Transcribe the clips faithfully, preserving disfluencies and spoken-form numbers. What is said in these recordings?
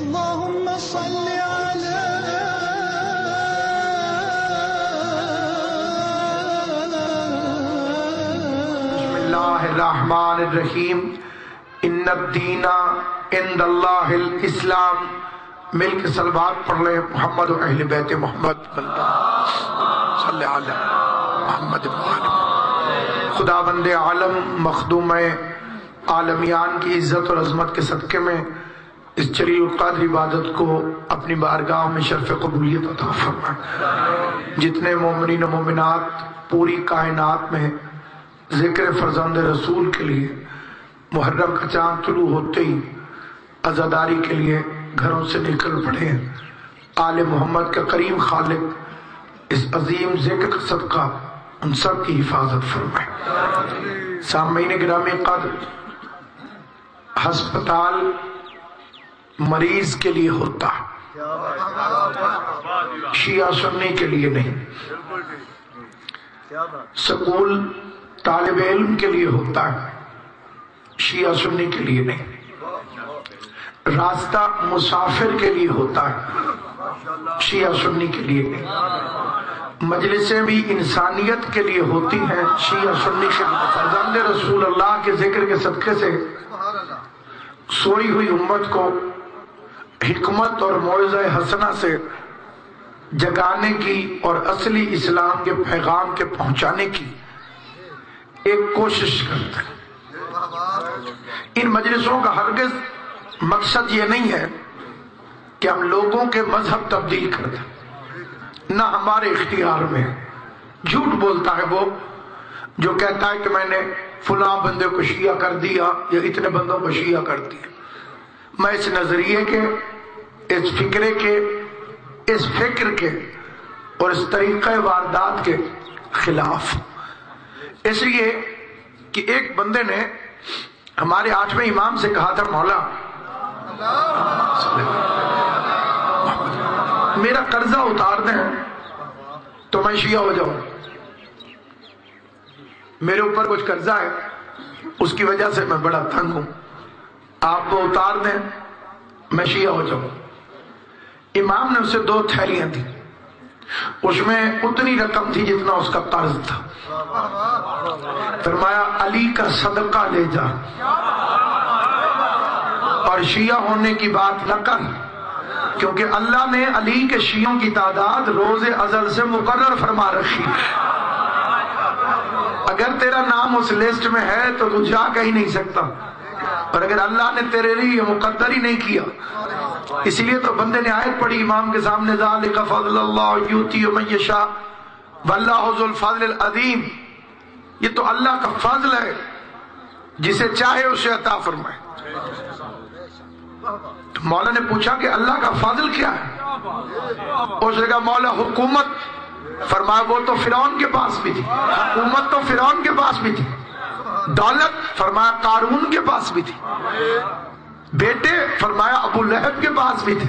Allahumma salli ala Bismillahir Rahmanir Rahim Innad Deena Indallahil Islam मिल के सलवात पढ़ ले मोहम्मद और अहले बैत मोहम्मद सल्लल्लाहु अलैहि मोहम्मद खुदा बंदे आलम मखदूम आलमियान की इज्जत और अजमत के सदक़े में इस जलील क़द्र इबादत को अपनी बारगाह में शर्फ़ कबूलियत अता फरमा। जितने मोमिनीन और मोमिनात पूरी कायनात में ज़िक्र फ़रज़ंद रसूल के लिए मुहर्रम का चाँद शुरू होते ही आज़ादारी के लिए घरों से निकल पड़े हैं। आले मोहम्मद का करीम खालिक इस अजीम जिक्र का सदका उन सब की हिफाजत फरमाए। सामईन गिरामी कद्र, हस्पताल मरीज के लिए होता, शिया सुन्नी के लिए नहीं। स्कूल तालिब इल्म के लिए होता है, शिया सुन्नी के लिए नहीं। रास्ता मुसाफिर के लिए होता है, शिया सुन्नी के लिए नहीं। मजलिसें भी इंसानियत के लिए होती हैं, शिया सुन्नी के लिए। फरज़ंद रसूल अल्लाह के जिक्र के सदक़े से सोई हुई उम्मत को हिकमत और मौइज़ा हसना से जगाने की और असली इस्लाम के पैगाम के पहुंचाने की एक कोशिश करते हैं। इन मजलिसों का हरगिज़ मकसद ये नहीं है कि हम लोगों के मजहब तब्दील कर दें, ना हमारे इख्तियार में। झूठ बोलता है वो जो कहता है कि मैंने फुला बंदे को शिया कर दिया या इतने बंदों को शिया कर दिया। मैं इस नजरिए के, इस फिक्रे के, इस फिक्र के और इस तरीक़े वारदात के खिलाफ, इसलिए कि एक बंदे ने हमारे आठवें इमाम से कहा था, मौला मेरा कर्जा उतार दें तो मैं शिया हो जाऊं, मेरे ऊपर कुछ कर्जा है उसकी वजह से मैं बड़ा तंग हूं, आप वो उतार दें मैं शिया हो जाऊं। इमाम ने उसे दो थैलियां दी, उसमें उतनी रकम थी जितना उसका कर्ज था। फरमाया अली का सदका ले जा और शिया होने की बात न कर, क्योंकि अल्लाह ने अली के शियों की तादाद रोज अजल से मुकर्रर फरमा रखी है। अगर तेरा नाम उस लिस्ट में है तो तू जा कहीं नहीं सकता, पर अगर अल्लाह ने तेरे लिए मुकद्दर ही नहीं किया। इसलिए तो बंदे ने आयत पढ़ी इमाम के सामने, ज़ालिका फ़ज़्लुल्लाह युतीह मन यशा वल्लाहु ज़ुल फ़ज़्लिल अज़ीम, ये तो अल्लाह का फजल है, जिसे चाहे उसे अता फरमाए। तो मौला ने पूछा कि अल्लाह का फाजिल क्या है? उसने कहा मौला हुकूमत। फरमाया वो तो फिरौन के पास भी थी, हुकूमत तो फिरौन के पास भी थी, दौलत फरमाया कारून के पास भी थी, बेटे फरमाया अबू लहब के पास भी थे।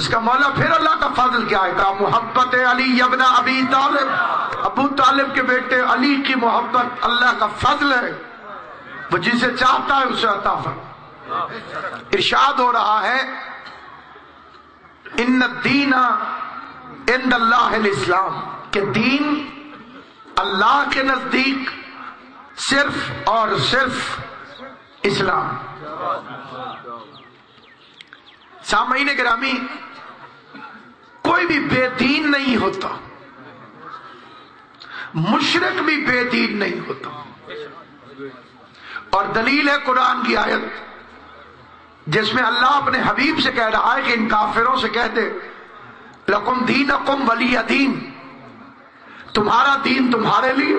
उसका मौला फिर अल्लाह का फाजिल क्या है? कहा मोहब्बत अली इब्न अबी तालिब, अबू तालिब के बेटे अली की मोहब्बत अल्लाह का फाजिल है, वो जिसे चाहता है उसे अता फरमाता। इरशाद हो रहा है इन्न दीना इंदल्लाहिल इस्लाम, के दीन अल्लाह के नजदीक सिर्फ और सिर्फ इस्लाम। सामईन गिरामी, कोई भी बेदीन नहीं होता, मुशरिक भी बेदीन नहीं होता। और दलील है कुरान की आयत जिसमें अल्लाह अपने हबीब से कह रहा है कि इन काफिरों से कह दे लकुम दीनकुम वलिया दीन, तुम्हारा दीन तुम्हारे लिए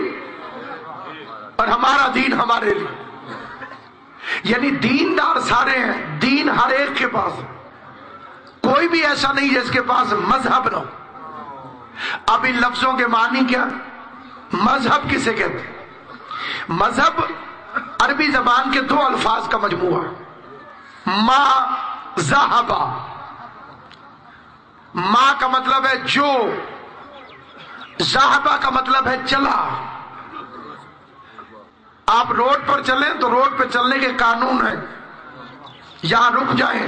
और हमारा दीन हमारे लिए। यानी दीनदार सारे हैं, दीन हर एक के पास है, कोई भी ऐसा नहीं जिसके पास मजहब न हो। अब इन लफ्जों के मानी क्या? मजहब किसे कहते? मजहब अरबी जबान के दो अल्फाज का मजमुआ है, मा ज़हबा। मा का मतलब है जो, ज़हबा का मतलब है चला। आप रोड पर चलें तो रोड पर चलने के कानून है, यहाँ रुक जाए,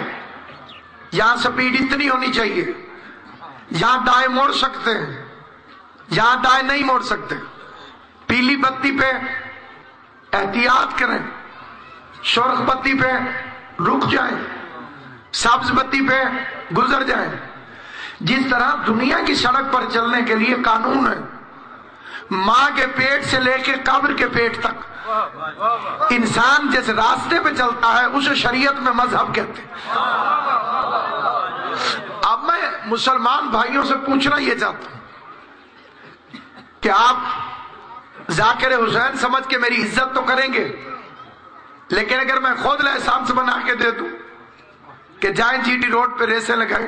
यहाँ स्पीड इतनी होनी चाहिए, यहाँ दाएं मोड़ सकते हैं, यहाँ दाएं नहीं मोड़ सकते, पीली बत्ती पे एहतियात करें, सुर्ख बत्ती पे रुक जाए, सब्ज बत्ती पे गुजर जाए। जिस तरह दुनिया की सड़क पर चलने के लिए कानून है, माँ के पेट से लेके कब्र के पेट तक इंसान जिस रास्ते पे चलता है उसे शरीयत में मजहब कहते हैं। अब मैं मुसलमान भाइयों से पूछना यह चाहता हूं कि आप जाकिर हुसैन समझ के मेरी इज्जत तो करेंगे, लेकिन अगर मैं खुद लाइसेंस बना के दे दूं कि जाए जीटी रोड पे रेसें लगाए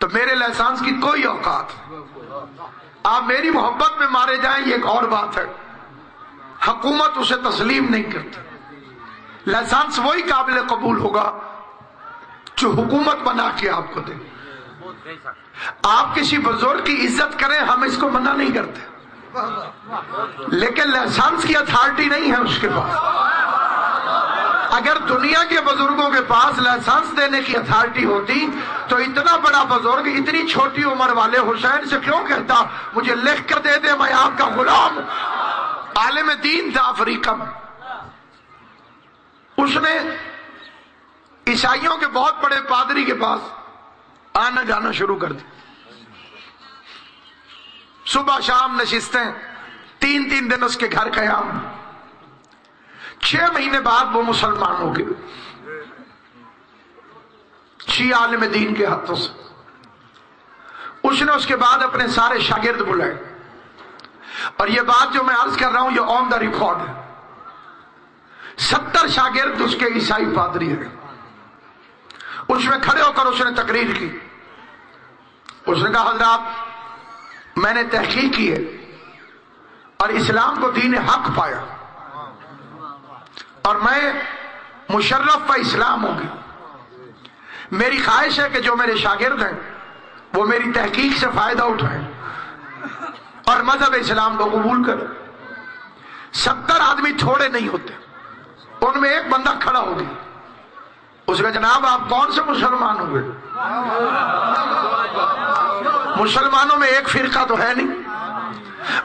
तो मेरे लाइसेंस की कोई औकात। आप मेरी मोहब्बत में मारे जाएं ये एक और बात है, हुकूमत उसे तस्लीम नहीं करती। लाइसेंस वही काबिल कबूल होगा जो हुकूमत बना के आपको दे। आप किसी बुजुर्ग की इज्जत करें, हम इसको मना नहीं करते, लेकिन लाइसेंस की अथॉरिटी नहीं है उसके पास। अगर दुनिया के बुजुर्गों के पास लाइसेंस देने की अथॉरिटी होती तो इतना बड़ा बुजुर्ग इतनी छोटी उम्र वाले हुसैन से क्यों कहता मुझे लिख कर दे दे, मैं आपका गुलाम। आलिम दीन था अफ्रीका में, उसने ईसाइयों के बहुत बड़े पादरी के पास आना जाना शुरू कर दिया। सुबह शाम नशिस्तें, तीन तीन दिन उसके घर कयाम। छह महीने बाद वो मुसलमान हो गए शिया आलिम दीन के हाथों से। उसने उसके बाद अपने सारे शागिर्द बुलाए, और ये बात जो मैं अर्ज कर रहा हूं ये ऑन द रिकॉर्ड है। सत्तर शागिर्द उसके ईसाई पादरी है। उसमें खड़े होकर उसने तकरीर की। उसने कहा हजरात, मैंने तहकीक की है और इस्लाम को दीन हक पाया और मैं मुशर्रफ व इस्लाम हो गया। मेरी ख्वाहिश है कि जो मेरे शागिर्द हैं वो मेरी तहकीक से फायदा उठाएं और मजहब इस्लाम को कबूल करें। सत्तर आदमी थोड़े नहीं होते। उनमें एक बंदा खड़ा हो गया, उसका जनाब आप कौन से मुसलमान हो गए? मुसलमानों में एक फिरका तो है नहीं,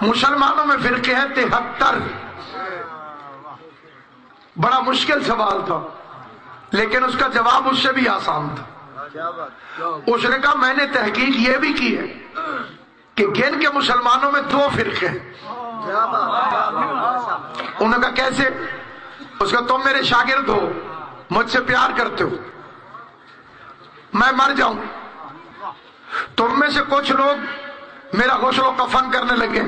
मुसलमानों में फिरके हैं तिहत्तर। बड़ा मुश्किल सवाल था, लेकिन उसका जवाब उससे भी आसान था। उसने कहा मैंने तहकीक ये भी की है कि गिन के मुसलमानों में दो फिरके हैं। उन्होंने कहा कैसे? उसका तुम मेरे शागिर्द हो, मुझसे प्यार करते हो, मैं मर जाऊं तुम में से कुछ लोग मेरा गुस्ल कफन करने लगे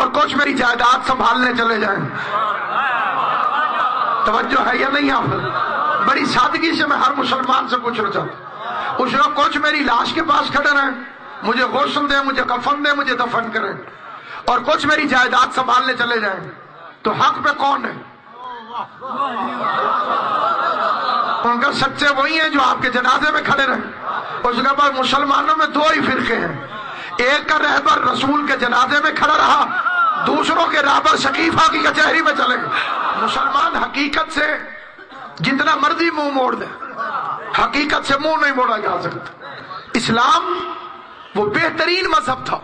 और कुछ मेरी जायदाद संभालने चले जाएं। तवज्जो है या नहीं? आप बड़ी सादगी से मैं हर मुसलमान से पूछना चाहता हूं। उसने कुछ मेरी लाश के पास खड़े रहें, मुझे गुस्ल दें, मुझे कफन दें, मुझे दफन करें, और कुछ मेरी जायदाद संभालने चले जाएं। तो हक पे कौन है? उनका सच्चे वही हैं जो आपके जनाजे में खड़े रहे। उस पर मुसलमानों में दो ही फिरके हैं, एक का रहबर रसूल के जनाजे में खड़ा रहा, दूसरों के रहबर शकीफा की कचहरी में चले। मुसलमान हकीकत से जितना मर्जी मुंह मोड़ दे, हकीकत से मुंह नहीं मोड़ा जा सकता। इस्लाम वो बेहतरीन मजहब था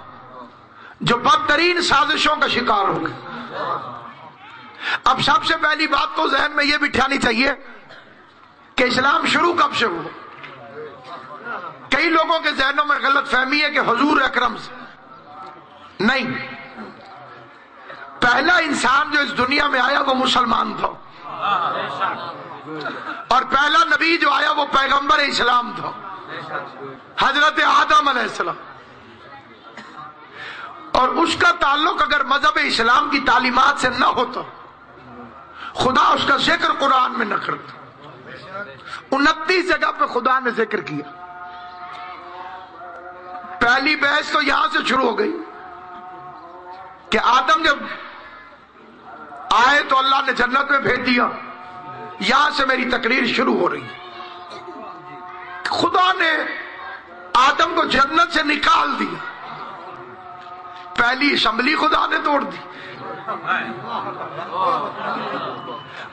जो बदतरीन साजिशों का शिकार हो गया। अब सबसे पहली बात तो जहन में यह बिठानी चाहिए कि इस्लाम शुरू कब से हुआ। कई लोगों के जहनों में गलत फहमी है कि हुजूर अकरम से। नहीं, पहला इंसान जो इस दुनिया में आया वो मुसलमान था, और पहला नबी जो आया वो पैगंबर इस्लाम था, हजरत आदम अलैहिस्सलाम। और उसका ताल्लुक अगर मजहब इस्लाम की तालीमात से न होता, खुदा उसका जिक्र कुरान में न करता। उनतीस जगह पे खुदा ने जिक्र किया। पहली बहस तो यहां से शुरू हो गई कि आदम जब आए तो अल्लाह ने जन्नत में भेज दिया। यहां से मेरी तकरीर शुरू हो रही है। खुदा ने आदम को जन्नत से निकाल दिया। पहली असम्बली खुदा ने तोड़ दी।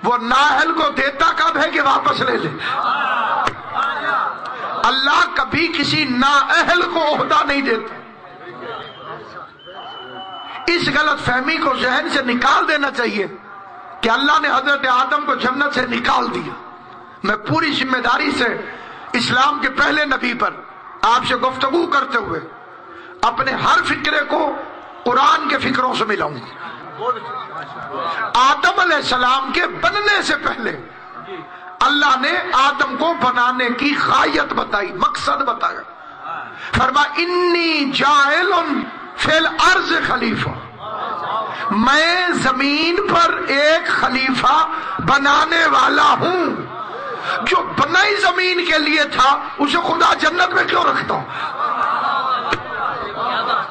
वो नाहल को देता कब है कि वापस ले ले। अल्लाह कभी किसी नाअहल को ओहदा नहीं देता। इस गलत फहमी को जहन से निकाल देना चाहिए कि अल्लाह ने हजरत आदम को जन्नत से निकाल दिया। मैं पूरी जिम्मेदारी से इस्लाम के पहले नबी पर आपसे गुफ्तगू करते हुए अपने हर फिक्रे को कुरान के फिक्रों से मिलाऊंगा। आदम अलैहिस्सलाम के बनने से पहले अल्लाह ने आदम को बनाने की ख्वाहियत बताई, मकसद बताया। फरमाया इन्नी जाइलुन फिल अर्ज खलीफा, मैं जमीन पर एक खलीफा बनाने वाला हूं। जो बनाई जमीन के लिए था उसे खुदा जन्नत में क्यों रखता हूं?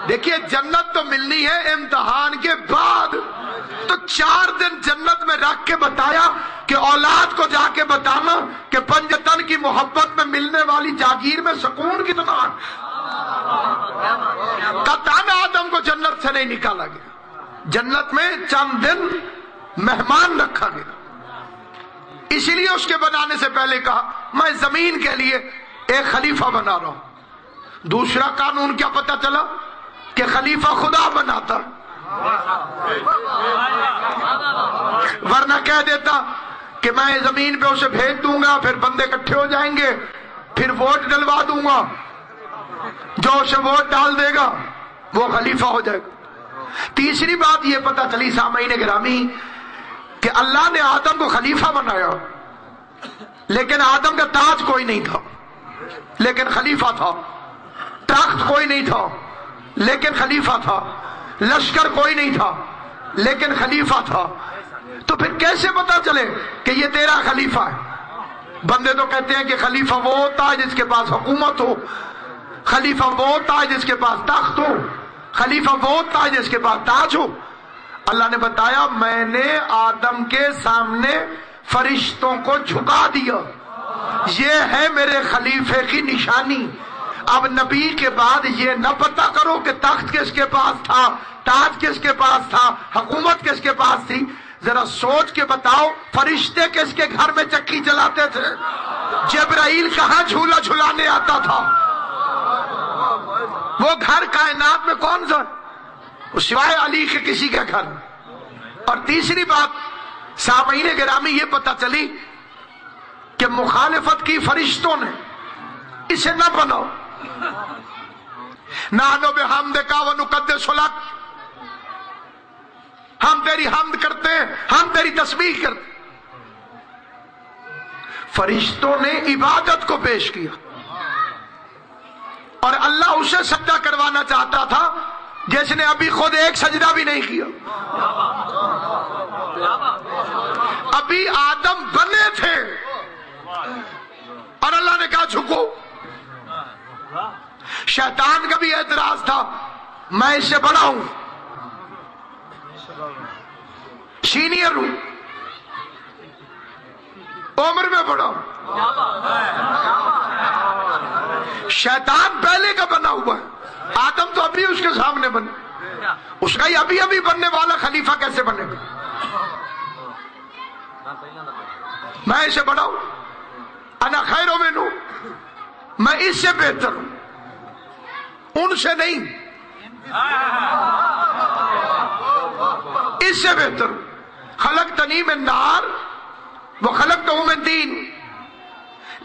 देखिए जन्नत तो मिलनी है इम्तिहान के बाद, तो चार दिन जन्नत में रख के बताया कि औलाद को जाके बताना कि पंजतन की मोहब्बत में मिलने वाली जागीर में सुकून कितना। कतान आदम को जन्नत से नहीं निकाला गया, जन्नत में चंद दिन मेहमान रखा गया। इसलिए उसके बनाने से पहले कहा मैं जमीन के लिए एक खलीफा बना रहा हूं। दूसरा कानून क्या पता चला कि खलीफा खुदा बनाता, वरना कह देता कि मैं जमीन पे उसे भेज दूंगा, फिर बंदे इकट्ठे हो जाएंगे, फिर वोट डलवा दूंगा, जो उसे वोट डाल देगा वो खलीफा हो जाएगा। तीसरी बात यह पता चली सामईन गिरामी कि अल्लाह ने आदम को खलीफा बनाया, लेकिन आदम का ताज कोई नहीं था लेकिन खलीफा था, तख्त कोई नहीं था लेकिन खलीफा था, लश्कर कोई नहीं था लेकिन खलीफा था। तो फिर कैसे पता चले कि ये तेरा खलीफा है? बंदे तो कहते हैं कि खलीफा वो होता है जिसके पास हुकूमत हो, खलीफा वो होता है जिसके पास तख्त हो, खलीफा वो होता है जिसके पास ताज हो। अल्लाह ने बताया मैंने आदम के सामने फरिश्तों को झुका दिया, ये है मेरे खलीफे की निशानी। अब नबी के बाद ये न पता करो कि तख्त किसके पास था, ताज किसके पास था, हुकूमत किसके पास थी। जरा सोच के बताओ फरिश्ते किसके घर में चक्की चलाते थे, जिब्राइल कहाँ झूला झुलाने आता था, वो घर कायनात में कौन सा सिवाय अली के किसी का घर। और तीसरी बात सामईन गिरामी ये पता चली कि मुखालिफत की फरिश्तों ने, इसे ना बनाओ नानो बे हम देखा व नुकद्दस लक, हम तेरी हमद करते हैं, हम तेरी तस्बीह करते। फरिश्तों ने इबादत को पेश किया और अल्लाह उसे सजदा करवाना चाहता था जिसने अभी खुद एक सजदा भी नहीं किया। अभी आदम बने थे और अल्लाह ने कहा झुको। शैतान का भी एतराज था मैं इससे बड़ा हूं, सीनियर हूं, उम्र में बड़ा हूं। शैतान पहले का बना हुआ है, आदम तो अभी उसके सामने बने, उसका ही अभी अभी बनने वाला खलीफा कैसे बनेगा? मैं इसे बड़ा हूं, अना खैरो मिनहू, मैं इससे बेहतर हूं, उनसे नहीं इससे बेहतर हूं। खलक तनी में नार वो खलक तो हूं मैं दीन।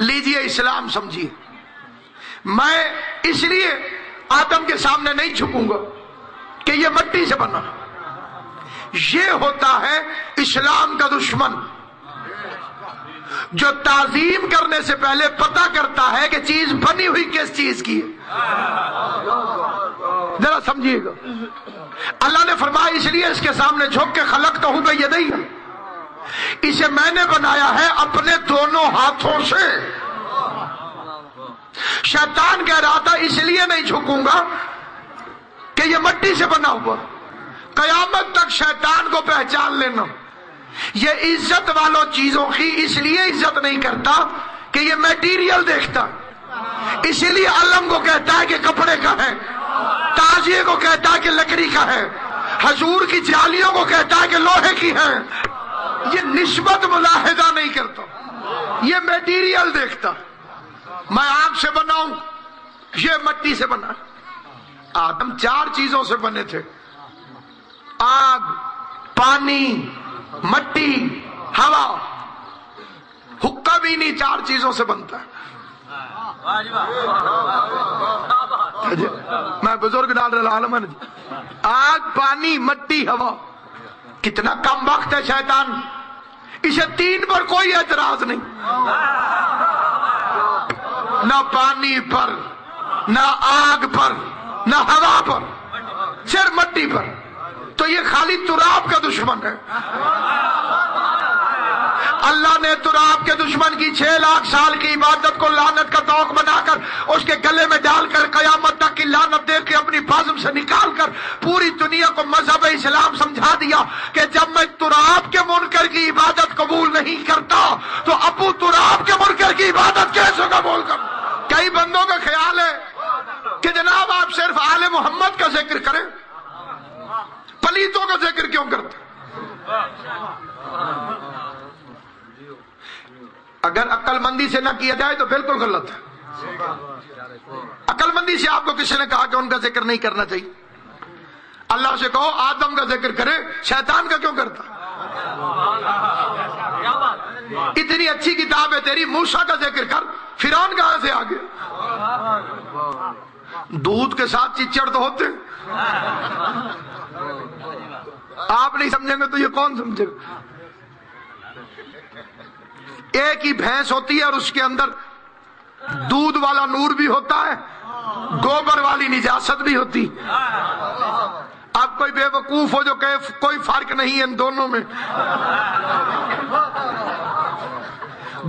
लीजिए इस्लाम समझिए, मैं इसलिए आदम के सामने नहीं झुकूंगा कि यह मट्टी से बना। यह होता है इस्लाम का दुश्मन जो ताजीम करने से पहले पता करता है कि चीज बनी हुई किस चीज की है। जरा समझिएगा, अल्लाह ने फरमाया इसलिए इसके सामने झुक के खलक तो हूं मैं, यह नहीं, इसे मैंने बनाया है अपने दोनों हाथों से। शैतान कह रहा था इसलिए नहीं झुकूंगा कि यह मट्टी से बना हुआ। कयामत तक शैतान को पहचान लेना, यह इज्जत वालों चीजों की इसलिए इज्जत नहीं करता कि यह मटेरियल देखता, इसीलिए अलम को कहता है कि कपड़े का है, ताजिए को कहता है कि लकड़ी का है, हजूर की जालियों को कहता है कि लोहे की है। ये निस्बत मुलाहिजा नहीं करता, ये मेटीरियल देखता। मैं आग से बना हूं, ये मट्टी से बना। आदम चार चीजों से बने थे, आग, पानी, मट्टी, हवा। हुक्का भी नहीं, चार चीजों से बनता है। मैं बुजुर्ग डाल रहा, आग, पानी, मट्टी, हवा। कितना कम वक्त है शैतान, इसे तीन पर कोई एतराज नहीं, ना पानी पर, ना आग पर, ना हवा पर, सिर्फ मट्टी पर। तो ये खाली तुराब का दुश्मन है। अल्लाह ने तुराब के दुश्मन की छह लाख साल की इबादत को लानत का तौक बनाकर उसके गले में डालकर कयामत तक की लानत दे के अपनी बाज़म से निकाल कर पूरी दुनिया को मजहब इस्लाम समझा दिया कि जब मैं तुराब के मुनकर की इबादत कबूल नहीं करता तो अबू तुराब के मुनकर की इबादत कैसे कबूल कर। कई बंदों का ख्याल है कि जनाब आप सिर्फ आले मोहम्मद का जिक्र करें, पलीतों का जिक्र क्यों करते? अगर अक्लमंदी से ना किया जाए तो बिल्कुल गलत है। अक्लमंदी से आपको किसी ने कहा कि उनका जिक्र नहीं करना चाहिए, अल्लाह से कहो आदम का जिक्र करे, शैतान का क्यों करता? इतनी अच्छी किताब है तेरी, मूसा का जिक्र कर, फिरौन कहां से आ गया? दूध के साथ चिचड़ तो होते, आप नहीं समझेंगे तो ये कौन समझेगा? एक ही भैंस होती है और उसके अंदर दूध वाला नूर भी होता है, गोबर वाली निजासत भी होती। अब कोई बेवकूफ हो जो कहे कोई फर्क नहीं है इन दोनों में,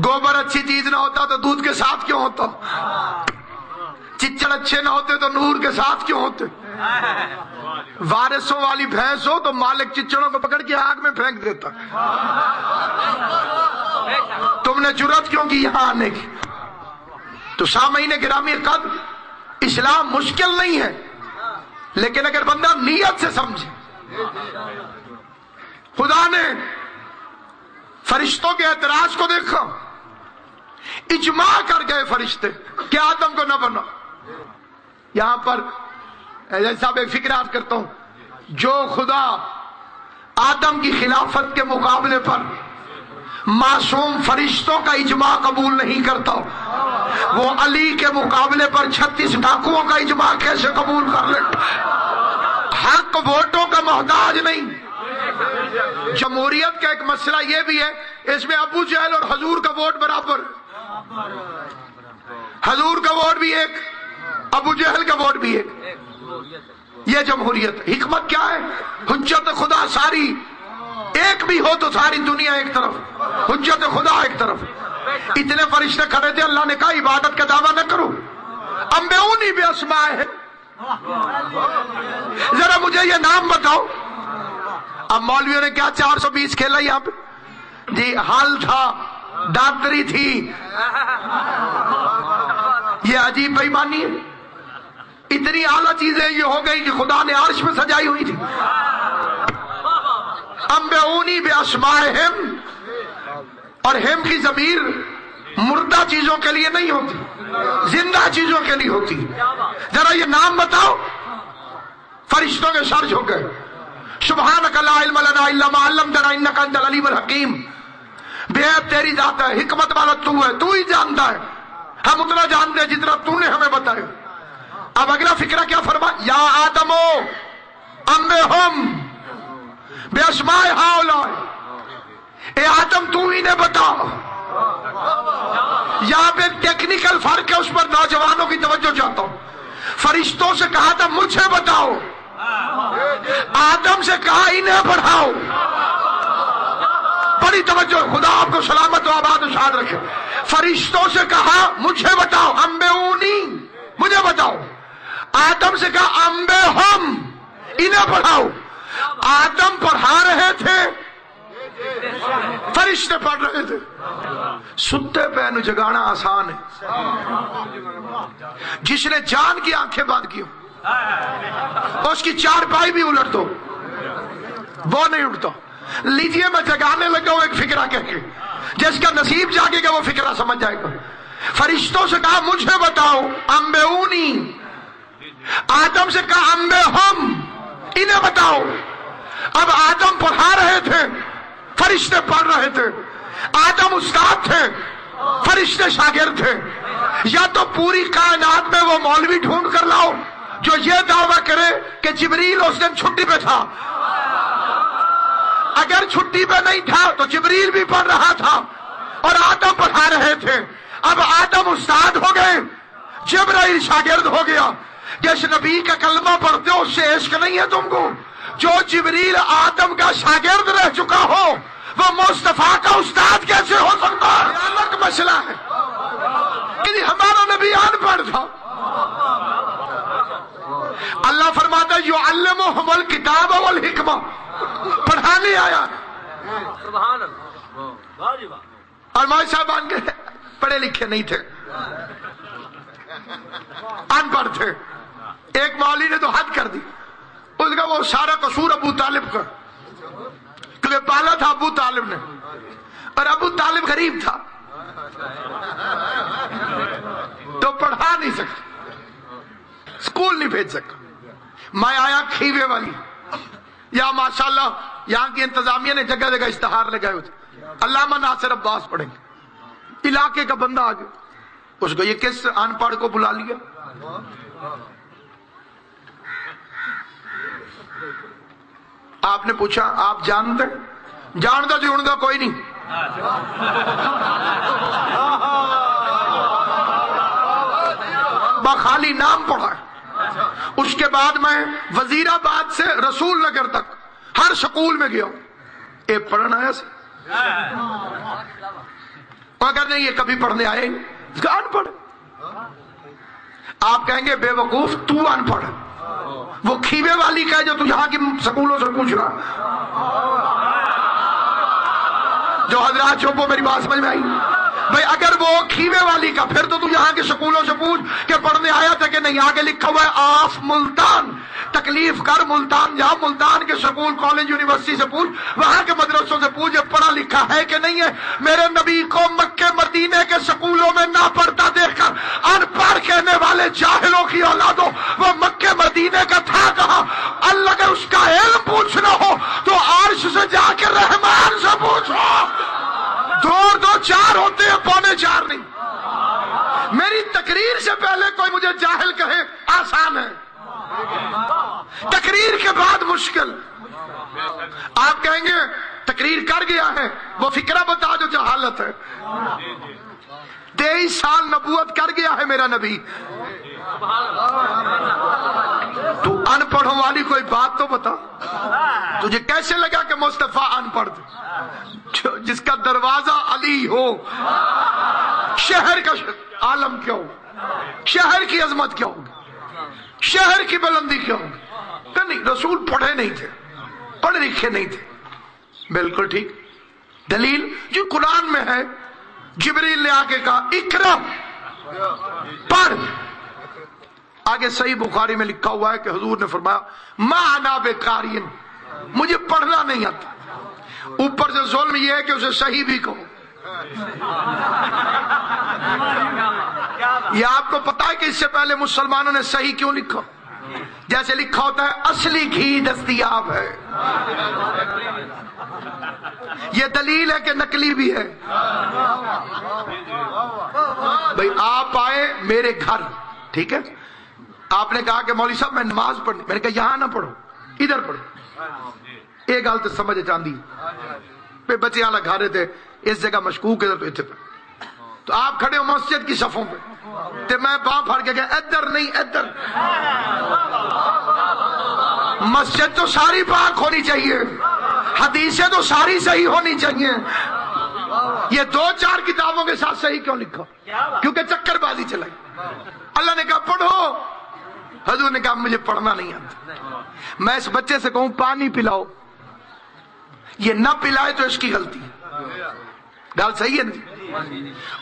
गोबर अच्छी चीज ना होता तो दूध के साथ क्यों होता? चिचड़ अच्छे ना होते तो नूर के साथ क्यों होते? वारिसों वाली भैंस हो तो मालिक चिचड़ों को पकड़ के आग में फेंक देता। तुमने जुर्रत क्यों की यहां आने की? तो सामईन गिरामी कद, इस्लाम मुश्किल नहीं है, लेकिन अगर बंदा नीयत से समझे। खुदा ने फरिश्तों के एतराज को देखा, इजमा कर गए फरिश्ते कि आदम को न बनो। यहां पर साहब एक फिक्र याद करता हूं, जो खुदा आदम की खिलाफत के मुकाबले पर मासूम फरिश्तों का इजमा कबूल नहीं करता, वो अली के मुकाबले पर छत्तीस डाकुओं का इजमा कैसे कबूल कर ले? हक वोटों का मोहताज नहीं। जमहूरियत का एक मसला यह भी है, इसमें अबू जहल और हजूर का वोट बराबर, हजूर का वोट भी एक, अबू जहल का वोट भी एक। यह जमहूरियत हिकमत क्या है? हुज्जत खुदा सारी एक भी हो तो सारी दुनिया एक तरफ, हुज्जत खुदा एक तरफ। इतने फरिश्ते खड़े थे, अल्लाह ने कहा इबादत का दावा न करो, अम्बेउनी बेअस्मा है, जरा मुझे ये नाम बताओ। अब मौलवियों ने क्या चार सौ बीस खेला यहाँ पे जी? हाल था, दात्री थी, ये अजीब बेईमानी है। इतनी आला चीजें ये हो गई कि खुदा ने अर्श में सजाई हुई थी। अम्बेउनी बेअस्माए हिम, और हिम की जमीर मुर्दा चीजों के लिए नहीं होती, जिंदा चीजों के लिए होती। जरा ये नाम बताओ। फरिश्तों के सर्ज हो गए, सुभानक ला इल्म लना इल्ला मा अल्लमतना इन्नका अंतल अलीमुल हकीम। बेहद तेरी जात है, हिकमत वाला तू है, तू ही जानता है, हम उतना जानते हैं जितना तूने हमें बताया। अब अगला फिक्रा क्या फरमा, या आदमो अम्बेहुम बेअस्माए हाउला, ए आदम तू ही ने बताओ। यहाँ पे टेक्निकल फर्क है, उस पर नौजवानों की तवज्जो चाहता हूँ। फरिश्तों से कहा था मुझे बताओ, आदम से कहा इन्हें पढ़ाओ। बड़ी तवज्जो, खुदा आपको सलामत और आबाद शाद रखे। फरिश्तों से कहा मुझे बताओ, अम्बेउनी मुझे बताओ। आदम से कहा अम्बे हम, इन्हें पढ़ाओ। आदम पढ़ा रहे थे, फरिश्ते पढ़ रहे थे। सुते पैन जगाना आसान है, जिसने जान की आंखें बंद की हो उसकी चारपाई भी उलट दो वो नहीं उठता। लीजिए मैं जगाने लगा हूं एक फिक्रा कहके, जिसका नसीब जागेगा वो फिक्रा समझ जाएगा। फरिश्तों से कहा मुझे बताओ, अम्बे ऊनी। आदम से कहा अम्बे हम, इन्हें बताओ। अब आदम पढ़ा रहे थे, फरिश्ते पढ़ रहे थे। आदम उस्ताद थे, फरिश्ते शागिर्द थे। या तो पूरी कायनात में वो मौलवी ढूंढ कर लाओ जो ये दावा करे कि जिब्रील उस दिन छुट्टी पे था। अगर छुट्टी पे नहीं था तो जिब्रील भी पढ़ रहा था और आदम पढ़ा रहे थे। अब आदम उस्ताद हो गए, जिब्राइल शागिर्द हो गया। जिस नबी का कलमा पढ़ते हो उससे इश्क नहीं है तुमको। जो जिब्रील आदम का शागिर्द रह चुका हो वो मुस्तफा का उस्ताद कैसे हो सकता है? अलग मसला है कि हमारा नबी अनपढ़ था। अल्लाह फरमाता है युअल्लिमुहुमुल किताब वल हिकमा, पढ़ाने आया। सुभान अल्लाह। और मौलवी साहब आन गए, पढ़े लिखे नहीं थे, अनपढ़ थे। एक मौलवी ने तो हद कर दी, उसका वो सारा कसूर अबू तालिब का, क्योंकि पाला था अबू तालिब ने, और अबू तालिब गरीब था तो पढ़ा नहीं सकता, स्कूल नहीं भेज सका। मैं आया खीवे वाली, या माशाल्लाह यहाँ की इंतजामिया ने जगह जगह इश्तहार लगाए होते, अल्लामा नासिर अब्बास पढ़ेंगे। इलाके का बंदा आ गया, उसको ये किस अनपढ़ को बुला लिया? आपने पूछा आप जानते? जानता जुड़ता कोई नहीं। खाली नाम पढ़ा। उसके बाद मैं वजीराबाद से रसूल नगर तक हर स्कूल में गया। एक पढ़ना आया से मगर नहीं, ये कभी पढ़ने आए अनपढ़। आप कहेंगे बेवकूफ तू अनपढ़, वो खीवे वाली का है जो तू यहाँ के स्कूलों से पूछ रहा। जो हजरात चुप, मेरी बात समझ में आई भाई? अगर वो खीवे वाली का, फिर तो तू यहाँ के स्कूलों से पूछ के पढ़ने आया था कि नहीं। आगे लिखा हुआ है ऑफ मुल्तान, तकलीफ कर मुल्तान जा, मुल्तान के स्कूल कॉलेज यूनिवर्सिटी से पूछ, वहां के मदरसों से पूछ पढ़ा लिखा है कि नहीं है। मेरे नबी को मक्के मदीने के स्कूलों में ना पढ़ता देखकर अनपढ़ कहने वाले जाहिलों की औलादों, वो मक्के मदीने का था कहा? अल्लाह अगर उसका इल्म पूछना हो तो अर्श से जाकर रहमान से पूछो। दो दो चार होते हैं, पौने चार नहीं। मेरी तकरीर से पहले कोई मुझे जाहिल कहे आसान है, तकरीर के बाद मुश्किल। आप कहेंगे तकरीर कर गया है, वो फिक्रा बता जो जहालत है। तेईस साल नबूवत कर गया है मेरा नबी। तू अनपढ़ों वाली कोई बात तो बता, तुझे कैसे लगा कि मुस्तफा अनपढ़ थे? जिसका दरवाजा अली हो, शहर का आलम क्या होगा? शहर की अजमत क्या होगी? शहर की बुलंदी क्या होगी? क्या नहीं, रसूल पढ़े नहीं थे, पढ़े लिखे नहीं थे। बिल्कुल ठीक दलील जो कुरान में है। जिब्रील ने आके कहा इकरा, पढ़। आगे सही बुखारी में लिखा हुआ है कि हुजूर ने फरमाया मा अना बेकारिन, मुझे पढ़ना नहीं आता। ऊपर से ज़ुल्म यह है कि उसे सही भी कहो। यह आपको पता है कि इससे पहले मुसलमानों ने सही क्यों लिखा? जैसे लिखा होता है असली घी दस्तियाब है। यह दलील है कि नकली भी है। भाई आप आए मेरे घर, ठीक है, आपने कहा कि मौलवी साहब मैं नमाज पढ़ने, मैंने कहा यहां ना पढ़ो, इधर पढ़ो। ये गल तो समझ चाहती पे बच्चे आला खा रहे थे, इस जगह मशकूक इधर, तो इतने तो आप खड़े हो मस्जिद की सफों पे, तो मैं बाप फड़ के गया इधर नहीं इधर। मस्जिद तो सारी पाक होनी चाहिए, हदीसें तो सारी सही होनी चाहिए। ये दो चार किताबों के साथ सही क्यों लिखा? क्योंकि चक्करबाजी चलाई। अल्लाह ने कहा पढ़ो, हजूर ने कहा मुझे पढ़ना नहीं आता। मैं इस बच्चे से कहूं पानी पिलाओ, ये ना पिलाए तो इसकी गलती है। गल सही है नहीं?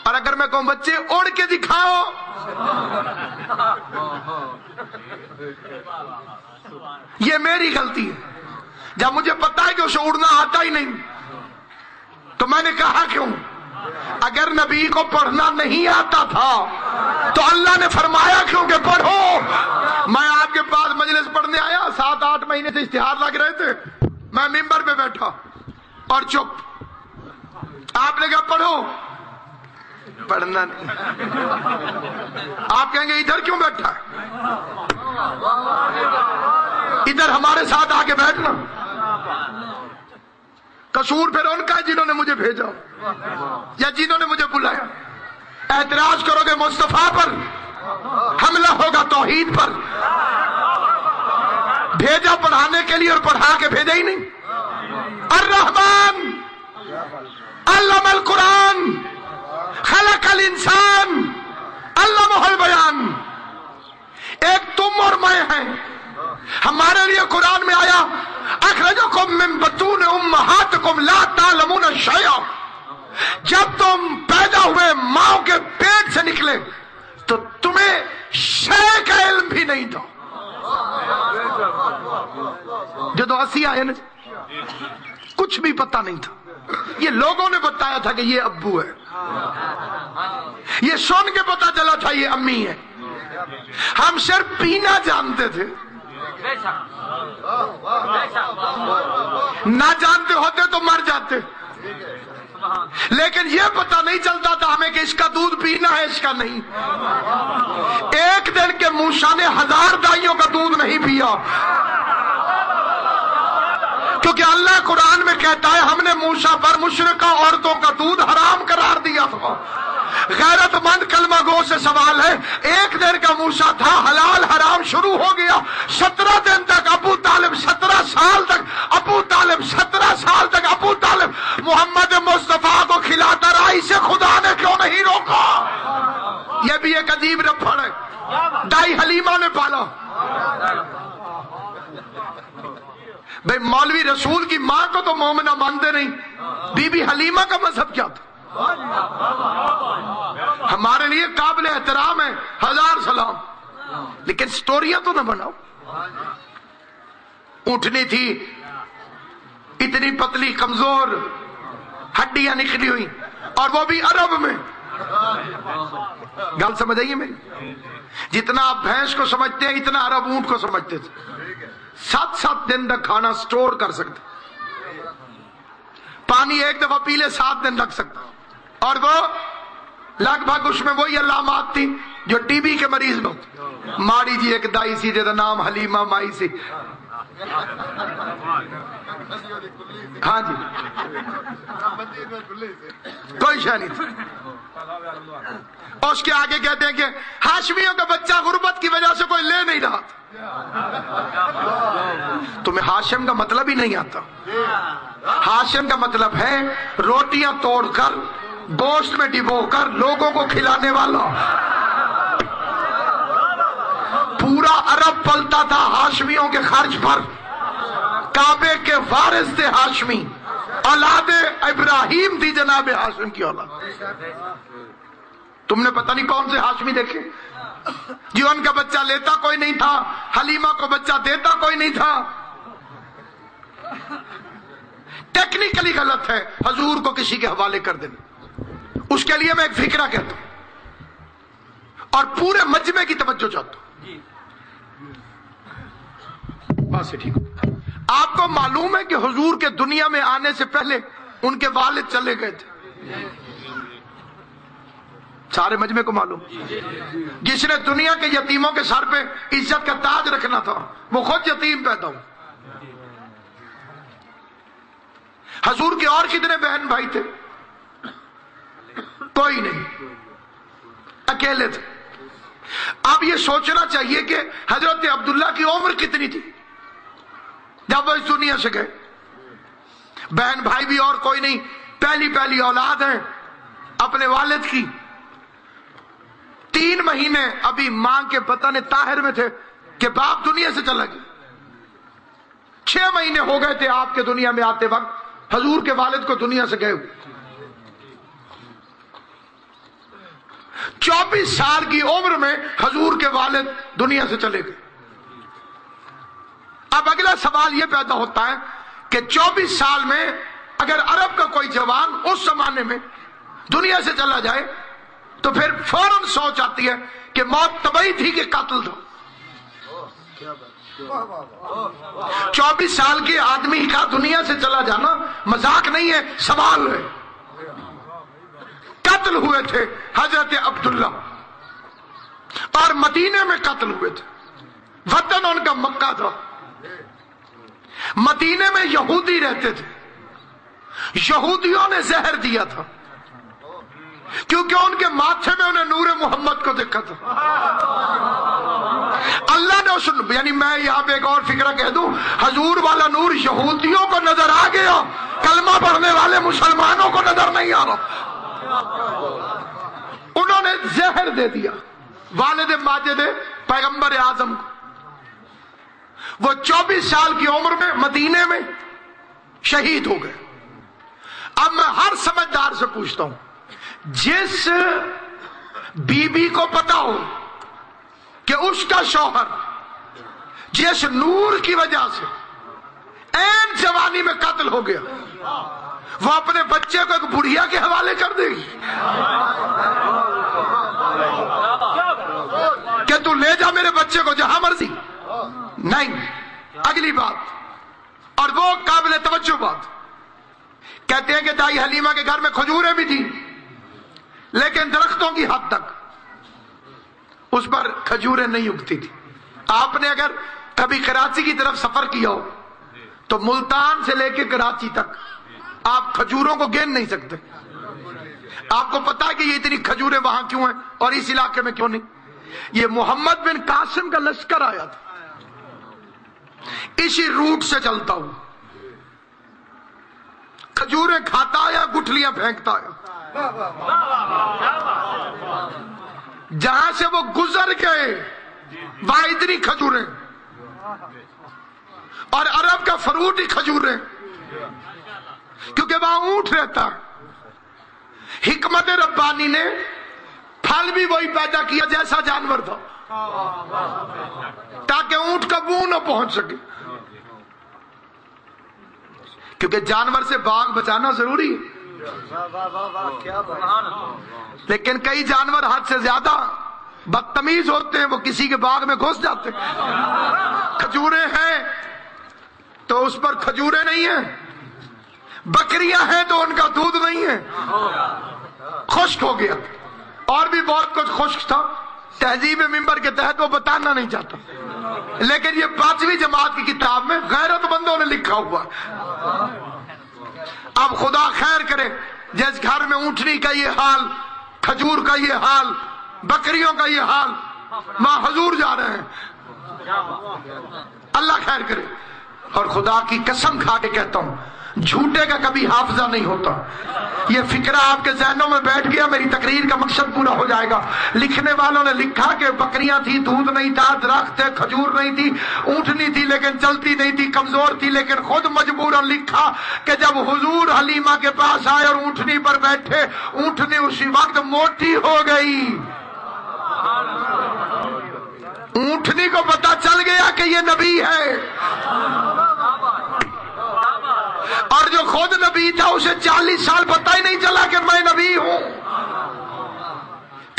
और अगर मैं कहूं बच्चे ओढ़ के दिखाओ, ये मेरी गलती है। जब मुझे पता है कि उसे उड़ना आता ही नहीं तो मैंने कहा क्यों? अगर नबी को पढ़ना नहीं आता था तो अल्लाह ने फरमाया क्योंकि पढ़ो। मैं आपके पास मजलिस पढ़ने आया, सात आठ महीने से इश्तिहार लग रहे थे, मैं मिंबर पे बैठा और चुप। आपने कहा पढ़ो, पढ़ना नहीं। आप कहेंगे इधर क्यों बैठा है, इधर हमारे साथ आके बैठना। कसूर फिर उनका है जिन्होंने मुझे भेजा या जिन्होंने मुझे बुलाया। एतराज करोगे मुस्तफा पर, हमला होगा तौहीद पर। भेजा पढ़ाने के लिए और पढ़ा के भेजा ही नहीं। अर्रहमान अल्लमल कुरान खलकल इंसान अल्लमहुल बयान। एक तुम और मैं हैं, हमारे लिए कुरान में आया अखरजकुम मिन बतून उम्महातिकुम ला तालमून शैया। जब तुम पैदा हुए माँ के पेट से निकले तो तुम्हें शय का इल्म भी नहीं था। जो अस्सी आए ना कुछ भी पता नहीं था। ये लोगों ने बताया था कि ये अब्बू है, ये सुन के पता चला था ये अम्मी है। हम सिर्फ पीना जानते थे, ना जानते होते तो मर जाते, लेकिन यह पता नहीं चलता था हमें कि इसका दूध पीना है इसका नहीं। एक दिन के मूसा ने हजार दाइयों का दूध नहीं पिया, क्योंकि अल्लाह कुरान में कहता है हमने मूसा पर मुशरिका औरतों का दूध हराम करार दिया था। गैरतमंद कलमा गो से सवाल है, एक दिन का मूसा था, हलाल हराम शुरू हो गया। सत्रह दिन तक अबू तालिब, सत्रह साल तक अबू तालिब, सत्रह साल तक अबू तालिब मोहम्मद मुस्तफा को खिलाता रहा। इसे खुदा ने क्यों नहीं रोका? यह भी एक अजीब रफड़ है। दाई हलीमा ने पाला। भाई मौलवी रसूल की माँ को तो मोमिना मानते नहीं, बीबी हलीमा का मजहब क्या था? हमारे लिए काबिल एहतराम है, हजार सलाम, लेकिन स्टोरियां तो ना बनाओ। उठनी थी, इतनी पतली कमजोर, हड्डियां निकली हुई, और वो भी अरब में। गल समझ आइए मेरी। जितना आप भैंस को समझते हैं इतना अरब ऊंट को समझते थे। सात सात दिन तक खाना स्टोर कर सकते, पानी एक दफा पी ले सात दिन लग सकता, और वो लगभग उसमें वही अलामत थी जो टीबी के मरीज में। माड़ी जी एक दाई सी जिसका नाम हलीमा माई सी, हाँ जी, कोई शायद नहीं थी। और उसके आगे कहते हैं कि हाशमियों का बच्चा गुर्बत की वजह से कोई ले नहीं रहा। तुम्हें हाशिम का मतलब ही नहीं आता। हाशिम का मतलब है रोटियां तोड़कर गोश्त में डिबोकर लोगों को खिलाने वाला। पूरा अरब पलता था हाशमियों के खर्च पर। काबे के वारिस थे हाशमी, औलादे इब्राहिम थी जनाब हाशिम की औलाद। तुमने पता नहीं कौन से हाशमी देखे। जीवन का बच्चा लेता कोई नहीं था, हलीमा को बच्चा देता कोई नहीं था। टेक्निकली गलत है हजूर को किसी के हवाले कर देना। उसके लिए मैं एक फिक्रा कहता हूं और पूरे मजमे की तवज्जो चाहता हूं। बात से ठीक। आपको मालूम है कि हुजूर के दुनिया में आने से पहले उनके वालिद चले गए थे। सारे मजमे को मालूम। जिसने दुनिया के यतीमों के सर पे इज्जत का ताज रखना था वो खुद यतीम पैदा हुआ। हुजूर के और कितने बहन भाई थे? कोई नहीं, अकेले थे। अब ये सोचना चाहिए कि हजरत अब्दुल्ला की उम्र कितनी थी जब वो इस दुनिया से गए। बहन भाई भी और कोई नहीं, पहली पहली औलाद है अपने वालिद की। तीन महीने अभी मां के बतन ताहिर में थे कि बाप दुनिया से चला गया। छह महीने हो गए थे आपके दुनिया में आते वक्त, हजूर के वालिद को दुनिया से गए हुए। चौबीस साल की उम्र में हजूर के वालिद दुनिया से चले गए। अब अगला सवाल यह पैदा होता है कि चौबीस साल में अगर अरब का कोई जवान उस जमाने में दुनिया से चला जाए तो फिर फौरन सोच आती है कि मौत तबाही थी कि कातिल था। चौबीस साल के आदमी का दुनिया से चला जाना मजाक नहीं है, सवाल है। कत्ल हुए थे हजरत अब्दुल्ला और मदीने में कत्ल हुए थे। वतन उनका मक्का था, मदीने में यहूदी रहते थे। यहूदियों ने जहर दिया था क्योंकि उनके माथे में उन्हें नूर मोहम्मद को देखा था। अल्लाह ने सुन, यानी मैं यहाँ पे एक और फिक्रा कह दूं, हजूर वाला नूर यहूदियों को नजर आ गया, कलमा पढ़ने वाले मुसलमानों को नजर नहीं आ रहा। उन्होंने जहर दे दिया वालिद माजिद पैगंबर आजम को। वो चौबीस साल की उम्र में मदीने में शहीद हो गए। अब मैं हर समझदार से पूछता हूं, जिस बीबी को पता हो कि उसका शौहर जिस नूर की वजह से ऐन जवानी में कत्ल हो गया, वो अपने बच्चे को एक बुढ़िया के हवाले कर देगी कि तू ले जा मेरे बच्चे को जहां मर्जी? नहीं। अगली बात, और वो काबिल तवज्जो बात, कहते हैं कि दाई हलीमा के घर में खजूरें भी थी, लेकिन दरख्तों की हद तक उस पर खजूरें नहीं उगती थी। आपने अगर कभी कराची की तरफ सफर किया हो तो मुल्तान से लेकर कराची तक आप खजूरों को गिन नहीं सकते। आपको पता है कि ये इतनी खजूरें वहां क्यों हैं और इस इलाके में क्यों नहीं? ये मोहम्मद बिन कासिम का लश्कर आया था, इसी रूट से चलता हूं, खजूरें खाता आया, गुठलियां फेंकता आया। जहां से वो गुजर गए वहां इतनी खजूरें, और अरब का फ्रूट ही खजूरें, क्योंकि वहां ऊंट रहता है। हिकमत रब्बानी ने फल भी वही पैदा किया जैसा जानवर था, ताकि ऊंट का मुंह न पहुंच सके, क्योंकि जानवर से बाघ बचाना जरूरी है। लेकिन कई जानवर हद से ज्यादा बदतमीज होते हैं, वो किसी के बाघ में घुस जाते हैं। खजूरें हैं तो उस पर खजूरें नहीं है, बकरियां हैं तो उनका दूध नहीं है। खुश्क हो गया, और भी बहुत कुछ खुश्क था। तहजीब मिंबर के तहत वो बताना नहीं चाहता, लेकिन ये पांचवी जमात की किताब में गैरतमंदों ने लिखा हुआ। अब खुदा खैर करे, जिस घर में ऊंटनी का ये हाल, खजूर का ये हाल, बकरियों का ये हाल, मां हजूर जा रहे हैं, अल्लाह खैर करे। और खुदा की कसम खा के कहता हूं, झूठे का कभी हाफजा नहीं होता। ये फिक्रा आपके जहनों में बैठ गया, मेरी तकरीर का मकसद पूरा हो जाएगा। लिखने वालों ने लिखा कि बकरियां थी, दूध नहीं था, दरख्त थे, खजूर नहीं थी, ऊँटनी थी लेकिन चलती नहीं थी, कमजोर थी, लेकिन खुद मजबूरन लिखा कि जब हुजूर हलीमा के पास आए और ऊँटनी पर बैठे, ऊँटनी उसी वक्त मोटी हो गई। ऊँटनी को पता चल गया कि ये नबी है, और जो खुद नबी था उसे चालीस साल पता ही नहीं चला कि मैं नबी हूं।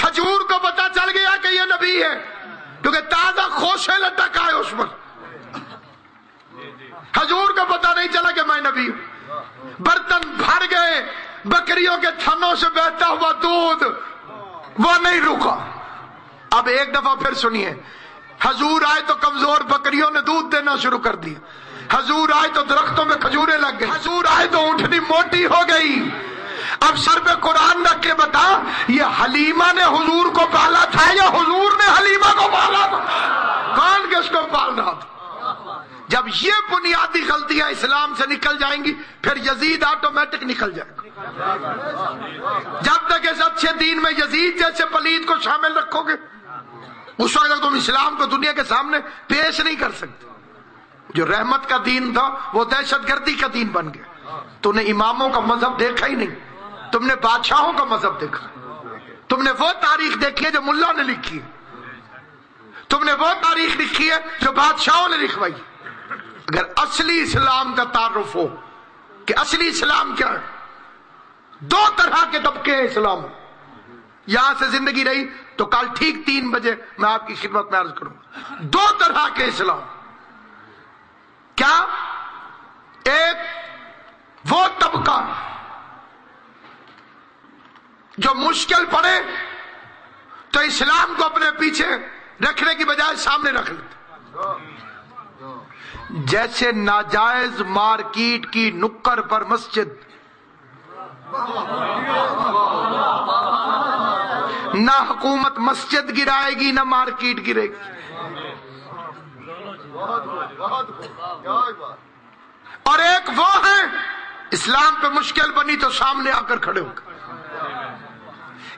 खजूर को पता चल गया कि यह नबी है, क्योंकि ताजा खोशे लटक आए उस पर। खजूर को पता नहीं चला कि मैं नबी हूं। बर्तन भर गए, बकरियों के थनों से बहता हुआ दूध, वह नहीं रुका। अब एक दफा फिर सुनिए, हजूर आए तो कमजोर बकरियों ने दूध देना शुरू कर दिया, हजूर आए तो दरख्तों में खजूरें लग गई, हजूर आए तो ऊँटनी मोटी हो गई। अब सर पे कुरान रख के बता, ये हलीमा ने हुजूर को पाला था या हुजूर ने हलीमा को पाला था? कौन किसको पाल रहा था? जब ये बुनियादी गलतियां इस्लाम से निकल जाएंगी, फिर यजीद ऑटोमेटिक निकल जाएगा। जब तक इस अच्छे दीन में यजीद जैसे पलीद को शामिल रखोगे, उस वक्त तक तुम इस्लाम को दुनिया के सामने पेश नहीं कर सकते। जो रहमत का दीन था वो दहशतगर्दी का दीन बन गया। तुमने इमामों का मजहब देखा ही नहीं, तुमने बादशाहों का मजहब देखा। तुमने वो तारीख देखी है जो मुल्ला ने लिखी है, तुमने वो तारीख लिखी है जो बादशाहों ने लिखवाई। अगर असली इस्लाम का तारुफ हो कि असली इस्लाम क्या है, दो तरह के तबके हैं इस्लाम। यहां से जिंदगी रही तो कल ठीक तीन बजे मैं आपकी खिदमत में अर्ज करूंगा। दो तरह के इस्लाम, क्या? एक वो तबका जो मुश्किल पड़े तो इस्लाम को अपने पीछे रखने की बजाय सामने रख लेते, जैसे नाजायज मार्केट की नुक्कड़ पर मस्जिद, ना हुकूमत मस्जिद गिराएगी ना मार्केट गिरेगी। और एक वो है इस्लाम पे मुश्किल बनी तो सामने आकर खड़े होकर।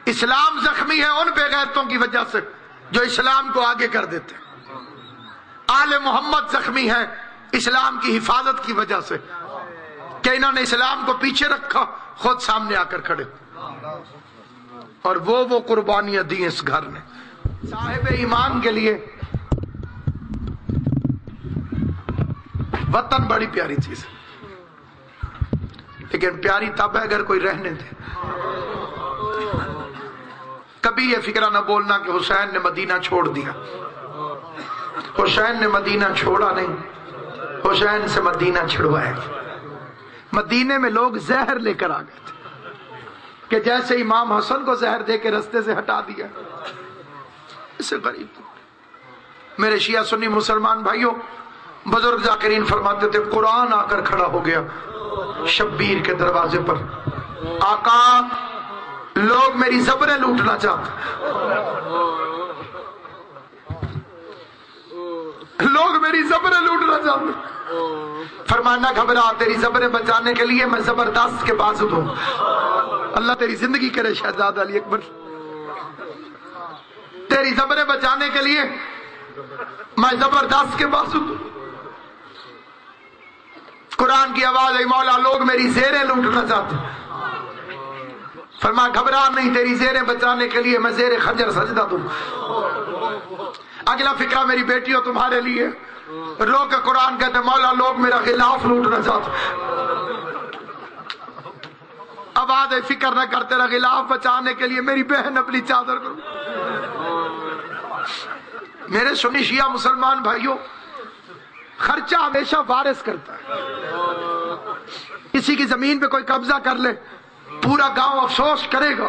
इस्लाम जख्मी है उन बेगैरतों की वजह से जो इस्लाम को आगे कर देते हैं। आले मोहम्मद जख्मी है इस्लाम की हिफाजत की वजह से कि इन्होंने इस्लाम को पीछे रखा, खुद सामने आकर खड़े। और वो वो कुर्बानियां दी इस घर ने साहिब ईमान के लिए। वतन बड़ी प्यारी चीज है, लेकिन प्यारी तब है अगर कोई रहने दे। कभी ये फिक्र ना बोलना कि हुसैन ने मदीना छोड़ दिया। हुसैन ने मदीना छोड़ा नहीं, हुसैन से मदीना छुड़वाया। मदीने में लोग जहर लेकर आ गए थे कि जैसे इमाम हसन को जहर दे के रस्ते से हटा दिया। इससे गरीब मेरे शिया सुन्नी मुसलमान भाइयों, बुजुर्ग जाकिरीन फरमाते थे कुरान आकर खड़ा हो गया शब्बीर के दरवाजे पर। आका, लोग मेरी जबरें लूटना चाहते, लोग मेरी जबरें लूटना चाहते। फरमाना घबरा, तेरी जबरें बचाने के लिए मैं जबरदस्त के बाजू हूं। अल्लाह तेरी जिंदगी करे शहजाद अली अकबर। तेरी जबरें बचाने के लिए मैं जबरदस्त के बाजू हूं। कुरान की आवाज है मौला, लोग मेरी जेरें लूटना चाहते। फरमा घबरा नहीं, तेरी जेरें बचाने के लिए मैं जेरे खंजर सजदा दूं। अगला फिक्रा मेरी बेटियों तुम्हारे लिए, रो के कुरान कहते मौला लोग मेरा खिलाफ लूटना चाहते। आवाज है फिक्र न करते रह खिलाफ बचाने के लिए मेरी बहन अपनी चादर करो। मेरे सुन्नी शिया मुसलमान भाइयों, खर्चा हमेशा वारिस करता है। किसी की जमीन पे कोई कब्जा कर ले, पूरा गांव अफसोस करेगा,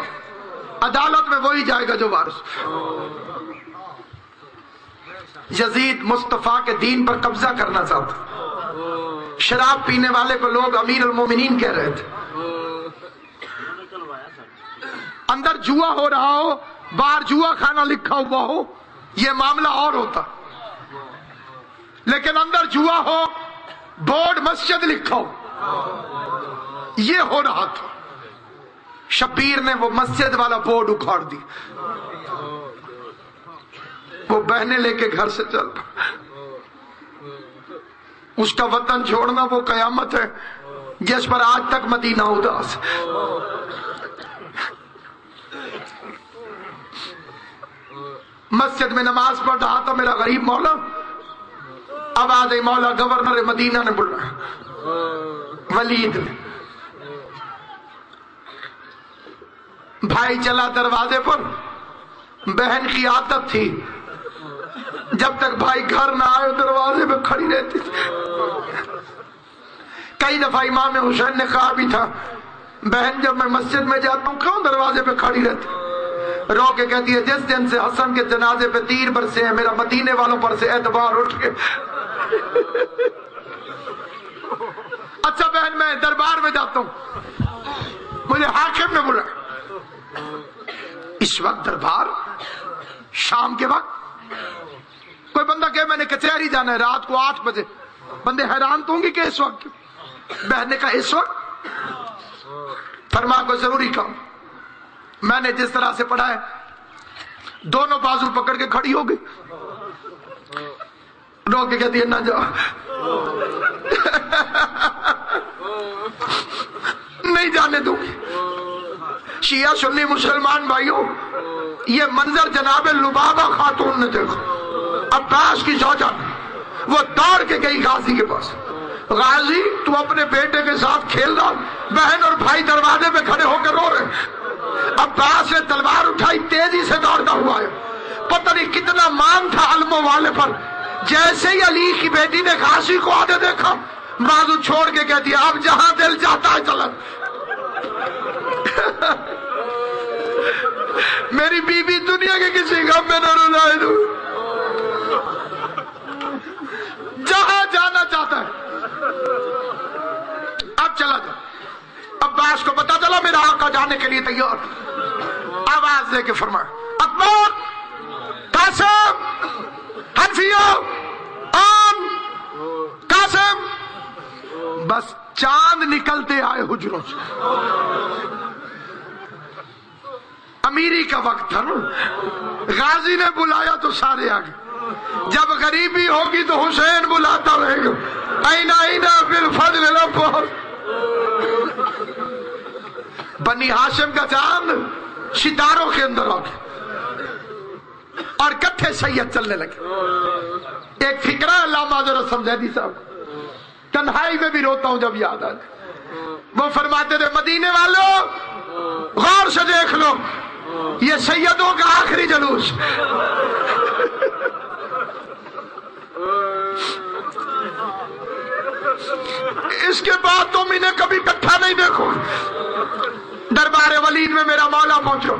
अदालत में वही जाएगा जो वारिस। यजीद मुस्तफा के दीन पर कब्जा करना चाहता। शराब पीने वाले को लोग अमीरुल मोमिनीन कह रहे थे। अंदर जुआ हो रहा हो, बाहर जुआ खाना लिखा हुआ हो, यह मामला और होता। लेकिन अंदर जुआ हो, बोर्ड मस्जिद लिखा हो, यह हो रहा था। शब्बीर ने वो मस्जिद वाला बोर्ड उखाड़ दी। वो बहने लेके घर से चल पड़ा। उसका वतन छोड़ना वो कयामत है जिस पर आज तक मदीना उदास। मस्जिद में नमाज पढ़ रहा था मेरा गरीब मौला। आवाज आई मौला, गवर्नर मदीना ने बुलाया, वलीद ने। भाई चला दरवाजे पर, बहन की आदत थी जब तक भाई घर ना आए दरवाजे पे खड़ी रहती थी। कई दफा इमाम हुसैन ने कहा भी था, बहन जब मैं मस्जिद में जाता हूँ क्यों दरवाजे पे खड़ी रहती? रो के कहती है जिस दिन से हसन के जनाजे पे तीर बरसे हैं मेरा मदीने वालों पर से एतबार उठ के। अच्छा बहन, मैं दरबार में जाता हूं, मुझे हाकिम ने बुलाया। इस वक्त दरबार शाम के वक्त, कोई बंदा कहे मैंने कचहरी जाना है रात को आठ बजे, बंदे हैरान तो होंगे कि इस वक्त। बहन का इस वक्त फरमा को जरूरी काम। मैंने जिस तरह से पढ़ा है, दोनों बाजू पकड़ के खड़ी हो गई। रो के कहती है ना जाओ। नहीं जाने दूंगी। शिया सुन्नी मुसलमान भाइयों, ये मंजर जनाब लुबाबा खातून ने देखा, अब्बास की जौजा वो दौड़ के गई गाजी के पास। गाजी तू अपने बेटे के साथ खेल रहा, बहन और भाई दरवाजे पे खड़े होकर रो रहे। अब्बास ने तलवार उठाई, तेजी से दौड़ता हुआ है, पता नहीं कितना मान था अलमो वाले पर। जैसे ही अली की बेटी ने गाजी को आगे देखा, बाजू छोड़ के कह दिया अब जहां दिल जाता है चलन। मेरी बीबी दुनिया के किसी गम में न रुलाए दूं, जहां जाना चाहता है अब चला जा। अब्बास को पता चला मेरा आका जाने के लिए तैयार। आवाज देके फरमाया अकबर, कासिम, हनफियों, आम, कासिम। बस चांद निकलते आए हुजरों से। अमीरी का वक्त था ना, गाजी ने बुलाया तो सारे आ गए। जब गरीबी होगी तो हुसैन बुलाता रहेगा, आईना आईना फिर फजल लब्बास। बनी हाशिम का चांद सितारों के अंदर आ गया और इकट्ठे सैयद चलने लगे। एक फिक्रा अल्लामा जरा समझा दी साहब, तन्हाई में भी रोता हूं जब याद आता। वो फरमाते थे मदीने वालों गौर से देख लो, ये सैयदों का आखिरी जुलूस। इसके बाद तुम इन्हें कभी इकट्ठा नहीं देखो। दरबार वलीद में मेरा मौला पहुंचो।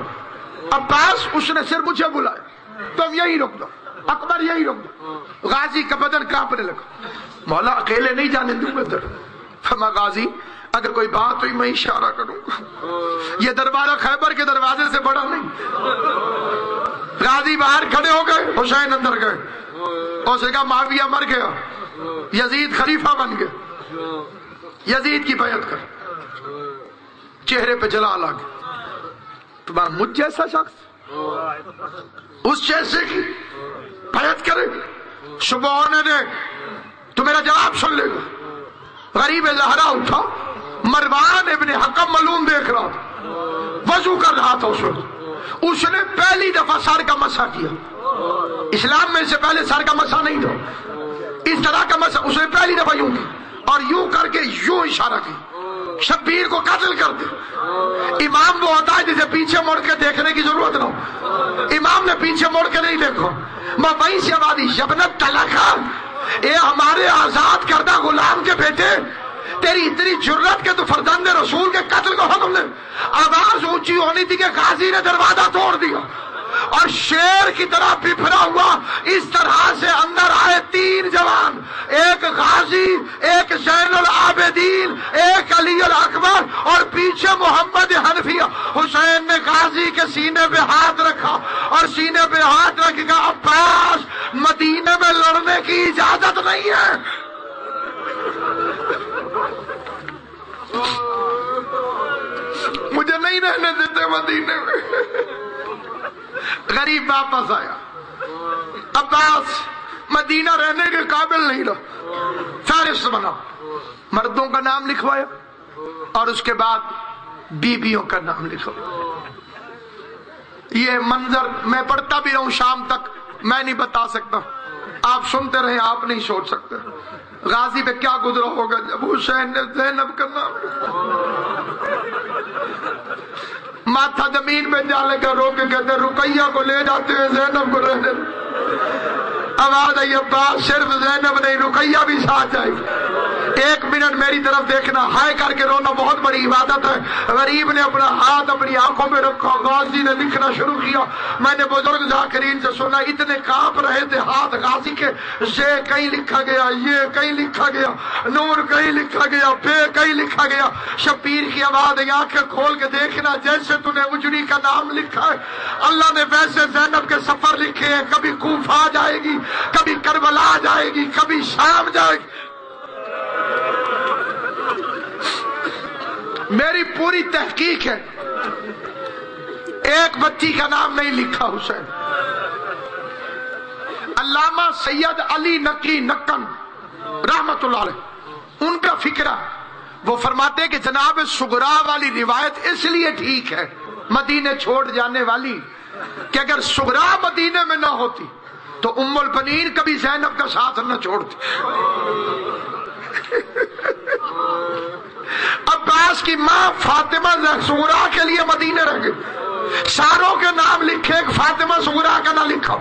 अब्बास उसने सिर मुझे बुलाया, तुम यही रुक दो अकबर, यही रुक दो। गाजी का बदन कांपने लगा। मौला अकेले नहीं जाने दूंगा। फरमा गाजी अगर कोई बात हुई मैं इशारा करूंगा, ये दरबारा खैबर के दरवाजे से बड़ा नहीं। गाजी बाहर खड़े हो गए, हुसैन अंदर गए। उसने कहा माविया मर गया, यजीद खलीफा बन गए, यजीद की बैत कर। चेहरे पे जलाल आ गया, तुम्हारा मुझ जैसा शख्स उस जैसे की बैत करे, सुबह होने दे तो मेरा जवाब सुन लेगा। गरीब जहरा उठा, मरवान इब्न हकम मलूम देख रहा था, वजू कर रहा था। उसने उसने पहली दफा सर का मसा किया। इस्लाम में से पहले सर का मसा नहीं था, इस तरह का मसा उसने पहली दफा यूं किया और यूं करके यूं इशारा किया शब्बीर को कत्ल कर दे। इमाम वो होता है जिसे पीछे मुड़ के देखने की जरूरत ना हो। इमाम ने पीछे मुड़ के नहीं देखो। मैं वहीं से आबादी शबनत तलाका, ये हमारे आजाद करदा गुलाम के बेटे, तेरी इतनी जुर्रत के तो फरजंदे रसूल के कत्ल को हुक्म दे। आवाज ऊंची होनी थी कि गाजी ने दरवाजा तोड़ दिया और शेर की तरह बिफरा हुआ इस तरह से अंदर आए तीन जवान, एक गाजी, एक जैनुल आबेदीन, एक अली अल अकबर और पीछे मोहम्मद हनफिया। हुसैन ने गाजी के सीने पे हाथ रखा और सीने पे हाथ रख के कहा अब्बास मदीने में लड़ने की इजाजत नहीं है। मुझे नहीं रहने देते मदीने में। गरीब वापस आया। अब्बास मदीना रहने के काबिल नहीं रहा। फहरिस्त बना, मर्दों का नाम लिखवाया और उसके बाद बीबियों का नाम लिखवाया। ये मंजर मैं पढ़ता भी रहूं शाम तक, मैं नहीं बता सकता, आप सुनते रहे, आप नहीं सोच सकते गाजी पे क्या गुजरा होगा जब हुसैन ने ज़ैनब का नाम माथा जमीन में डाले का रो के कहते रुकैया को ले जाते हुए ज़ैनब को रहने। आवाज आई अब्बास सिर्फ ज़ैनब नहीं रुकैया भी साथ जाएगी। एक मिनट मेरी तरफ देखना। हाय करके रोना बहुत बड़ी इबादत है। गरीब ने अपना हाथ अपनी आंखों में रखा, गाजी ने लिखना शुरू किया। मैंने बुजुर्ग जाकिरीन से सुना इतने कांप रहे थे हाथ गाजी के, ये कहीं लिखा गया, ये कहीं लिखा गया, नूर कहीं लिखा गया, बे कहीं लिखा गया। शब्बीर की आवाज आई आंखें खोल के देखना, जैसे तूने उजरी का नाम लिखा है अल्लाह ने वैसे ज़ैनब के सफर लिखे हैं। कभी कूफा जाएगी, कभी करबला जाएगी, कभी शाम जाएगी। मेरी पूरी तहकीक है, एक बच्ची का नाम नहीं लिखा हुसैन। अल्लामा सैयद अली नकी नक्कन रहमतुल्लाह अलैह, उनका फिक्रा, वो फरमाते कि जनाब सुगरा वाली रिवायत इसलिए ठीक है मदीने छोड़ जाने वाली कि अगर सुगरा मदीने में ना होती तो उम्मुल बनीन कभी ज़ैनब का साथ न छोड़ती। अब्बास की माँ फातिमा ज़हरा के लिए मदीने रह गई, सारों के नाम लिखे, एक फातिमा सुगरा का ना लिखा।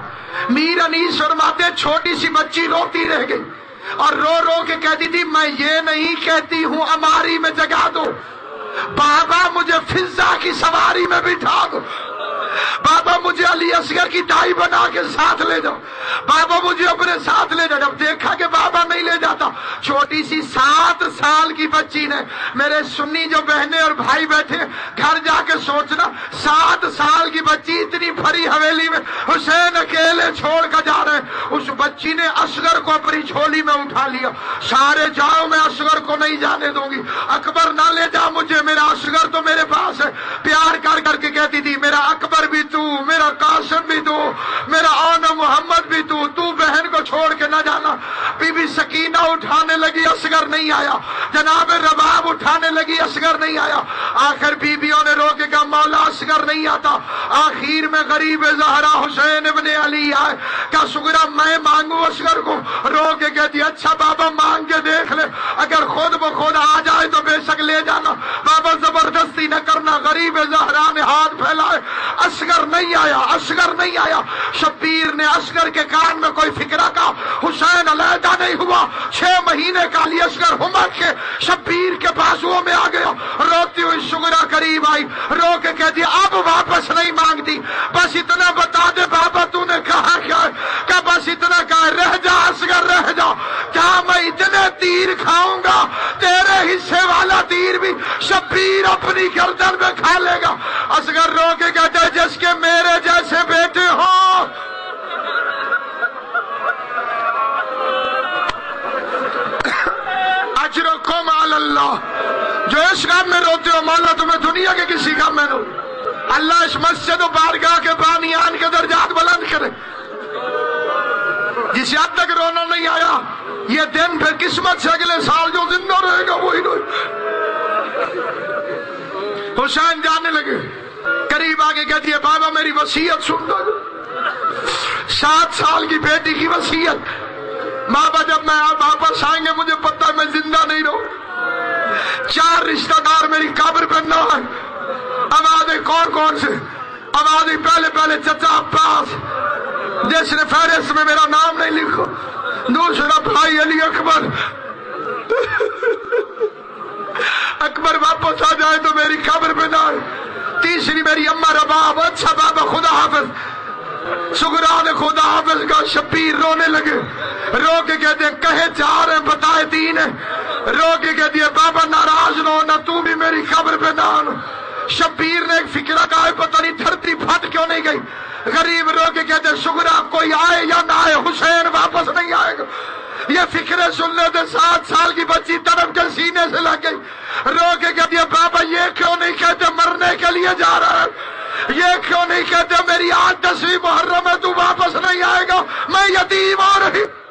मीर अनीस फरमाते छोटी सी बच्ची रोती रह गई और रो रो के कहती थी मैं ये नहीं कहती हूँ अमारी में जगा दो, बाबा मुझे फिजा की सवारी में बिठा दो, बाबा मुझे अली असगर की दाई बना के साथ ले जाओ, बाबा मुझे अपने साथ ले जाओ। जब देखा कि बाबा नहीं ले जाता, छोटी सी सात साल की बच्ची ने, मेरे सुन्नी जो बहने और भाई बैठे, घर जाके सोचना सात साल की बच्ची इतनी भरी हवेली में हुसैन अकेले छोड़ कर जा रहे। उस बच्ची ने असगर को अपनी झोली में उठा लिया, सारे जाओ मैं असगर को नहीं जाने दूंगी, अकबर ना ले जा मुझे, मेरा असगर तो मेरे पास है। प्यार कर करके कहती थी मेरा अकबर भी तू, मेरा कासिम भी तू, मेरा आना मोहम्मद भी तू, तू बहन को छोड़ के ना जाना। बीबी सकीना उठाने लगी, असगर नहीं आया। जनाब रबाब उठाने लगी, असगर नहीं आया। आखिर बीबियों ने रोके का मौला असगर नहीं आता। आखिर में गरीब जहरा हुसैन इब्ने अली आए, क्या सुगरा मैं मांगू असगर को? रोके कहती अच्छा बाबा मांग के देख ले, अगर खुद ब खुद आ जाए तो बेशक ले जाना, बाबा जबरदस्ती न करना। गरीब जहरा ने हाथ फैलाए, असगर नहीं आया, असगर नहीं आया। शब्बीर ने असगर के कान में कोई फिक्रा का, हुसैन अलहदा नहीं हुआ। छह महीने का अली असगर हुमा के शब्बीर के बाजुओं में आ गया। रोती हुई सुगरा करीब आई, रो के कहती अब वापस नहीं मांगती, बस इतना बता दे बाबा तूने कहा क्या है? बस इतना कहा, रह जा असगर रह जा, क्या मैं इतने तीर खाऊंगा तेरे हिस्से वाला तीर भी शब्बीर अपनी गर्दन में खा लेगा। असगर रो के कहते जिसके मेरे जैसे बेटे हो, अजरों को माल अल्लाह, जो इस काम में रोते हो मौला तुम्हें दुनिया के किसी काम में रो। अल्लाह इस मस्जिद और बारगाह के बानियान के दर्जात बुलंद करे। जिसे अब तक रोना नहीं आया, ये दिन फिर किस्मत से अगले साल जो जिंदा रहेगा वही रोए। हुसैन जाने लगे, करीब आगे कहती है बाबा मेरी वसीयत सुन दो। सात साल की बेटी की वसीयत, बाबा जब मैं आप वापस आएंगे मुझे पता है मैं जिंदा नहीं रहूं, चार रिश्तेदार मेरी कब्र पर ना आए। आवाज़ें कौन कौन से आवाज़ें? पहले पहले चचा अब्बास जिसने फहरिस्त में मेरा नाम नहीं लिखो, दूसरा भाई अली अकबर, अकबर वापस आ जाए तो मेरी कब्र पर ना आए, तीसरी मेरी अम्मा रबाब, अच्छा बाबा खुदा हाफिज। सुगरा ने खुदा हाफिज का, शब्बीर रोने लगे, रो के कहते कहे चार है बताए तीन है। रो के कहती है बाबा नाराज रो ना, तू भी मेरी खबर पे ना। शब्बीर ने एक फिक्रा कहा पता नहीं धरती फट क्यों नहीं गई। गरीब रो के कहते सुगरा कोई आए या ना आए हुसैन वापस नहीं आएगा। ये फिक्रे सुनने थे, सात साल की बच्ची तड़प के सीने से लग गई, रो के कहती है बाबा ये क्यों नहीं कहते मरने के लिए जा रहा है, ये क्यों नहीं कहते मेरी आज दसवीं मुहर्रम है तू वापस नहीं आएगा, मैं यतीम आ रही।